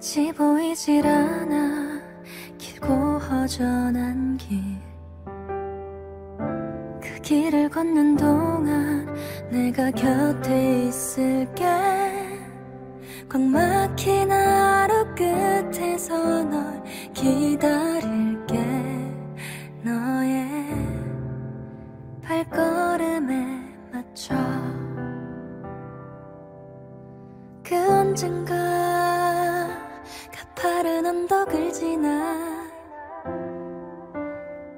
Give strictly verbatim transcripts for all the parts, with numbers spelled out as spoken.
끝이 보이질 않아. 길고 허전한 길, 그 길을 걷는 동안 내가 곁에 있을게. 꽉 막힌 하루 끝에서 널 기다릴게. 너의 발걸음에 맞춰 그 언젠가 가파른 언덕을 지나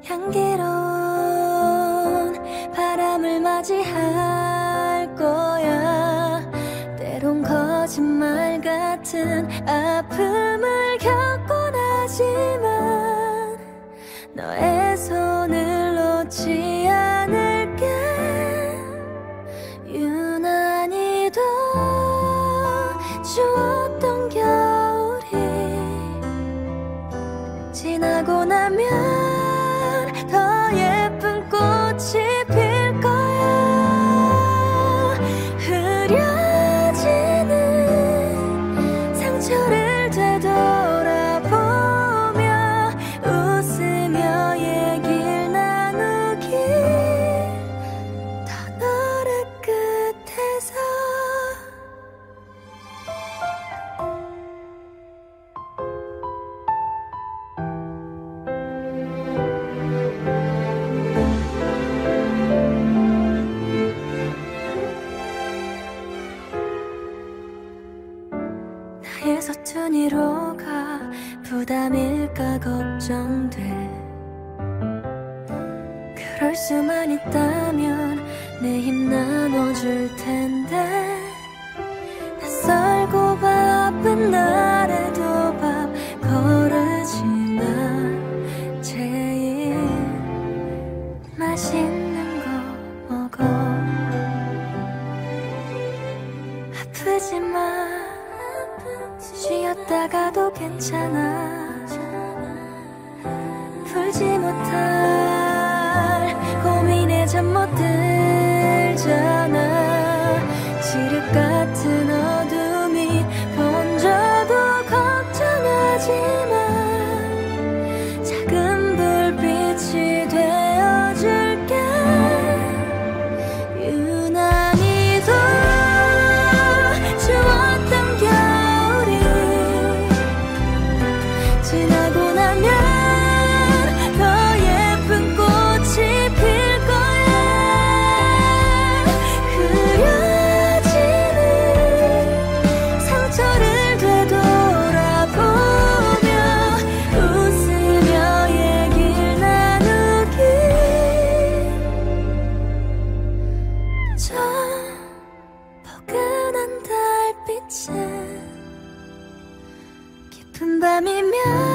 향기로운 바람을 맞이할 거야. 때론 거짓말 같은 아픔을 겪곤 하지만 너의 손을 놓지 않을게. 유난히도 추웠던 겨울이 지나고 나면 서툰이로가 부담일까 걱정돼. 그럴 수만 있다면 내 힘 나눠줄 텐데. 낯설고 바쁜 날에도 밥 거르지만 제일 맛있는 거 먹어. 아프지만 쉬었다가도 괜찮아. 풀지 못할 고민에 잠 못 들잖아. 지륵 같은 어둠이 번져도 걱정하지 마. 작은 불빛이 되어줄게. 유난히도 추웠던 겨울 지나고 나면 밤이면